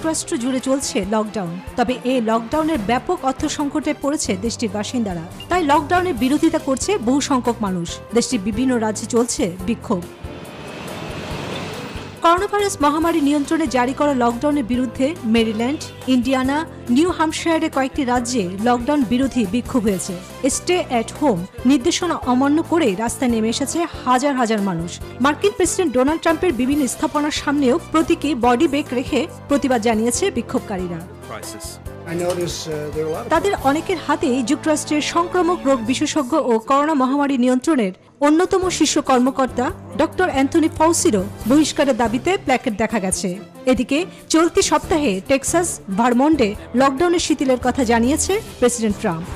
যুক্তরাষ্ট্র জুড়ে চলছে লকডাউন। তবে এই লকডাউনের ব্যাপক অর্থ সংকটে পড়েছে দেশটির বাসিন্দারা। তাই লকডাউনের বিরোধিতা করছে বহু সংখ্যক মানুষ। দেশটির বিভিন্ন রাজ্যে চলছে বিক্ষোভ। করোনা ভাইরাস মহামারী নিয়ন্ত্রণে জারি করা লকডাউনের বিরুদ্ধে মেরিল্যান্ড, ইন্ডিয়ানা, নিউ হ্যাম্পশায়ারের কয়েকটি রাজ্যে লকডাউন বিরোধী বিক্ষোভ হয়েছে। স্টে অ্যাট হোম নির্দেশনা অমান্য করে রাস্তায় নেমে এসেছে হাজার হাজার মানুষ। মার্কিন প্রেসিডেন্ট ডোনাল্ড ট্রাম্পের বিভিন্ন স্থাপনার সামনেও প্রতীকী বডি ব্যাগ রেখে প্রতিবাদ জানিয়েছে বিক্ষোভকারীরা। তাদের অনেকের হাতেই যুক্তরাষ্ট্রের সংক্রামক রোগ বিশেষজ্ঞ ও করোনা মহামারী নিয়ন্ত্রণের অন্যতম শীর্ষ কর্মকর্তা ডক্টর অ্যান্থনি ফাউসিরও বহিষ্কারের দাবিতে প্ল্যাকেট দেখা গেছে। এদিকে চলতি সপ্তাহে টেক্সাস ভারমন্টে লকডাউনের শিথিলের কথা জানিয়েছে প্রেসিডেন্ট ট্রাম্প।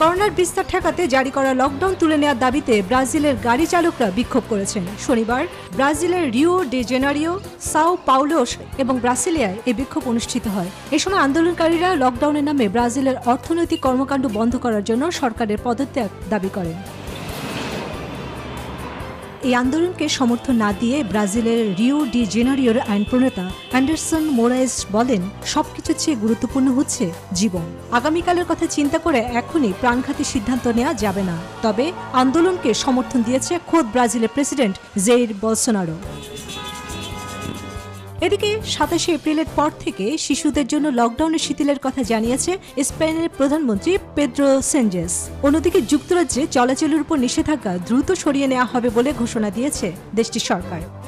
করোনার বিস্তার ঠেকাতে জারি করা লকডাউন তুলে নেওয়ার দাবিতে ব্রাজিলের গাড়ি চালকরা বিক্ষোভ করেছেন। শনিবার ব্রাজিলের Rio de Janeiro, Sao Paulo এবং ব্রাসিলিয়ায় এই বিক্ষোভ অনুষ্ঠিত হয়। এ সময় আন্দোলনকারীরা লকডাউনের নামে ব্রাজিলের অর্থনৈতিক কর্মকাণ্ড বন্ধ করার জন্য সরকারের পদত্যাগ দাবি করেন। এই আন্দোলনকে সমর্থন না দিয়ে ব্রাজিলের রিও ডি জেনারিওর আইন প্রণেতা অ্যান্ডারসন মোরাইস বলেন, সবকিছুর চেয়ে গুরুত্বপূর্ণ হচ্ছে জীবন। আগামীকালের কথা চিন্তা করে এখনই প্রাণঘাতী সিদ্ধান্ত নেওয়া যাবে না। তবে আন্দোলনকে সমর্থন দিয়েছে খোদ ব্রাজিলের প্রেসিডেন্ট জেইর বলসোনারো। এদিকে ২৭ এপ্রিলের পর থেকে শিশুদের জন্য লকডাউনের শিথিলের কথা জানিয়েছে স্পেনের প্রধানমন্ত্রী পেদ্রো সেনজেস। অন্যদিকে যুক্তরাজ্যে চলাচলের উপর নিষেধাজ্ঞা দ্রুত সরিয়ে নেওয়া হবে বলে ঘোষণা দিয়েছে দেশটির সরকার।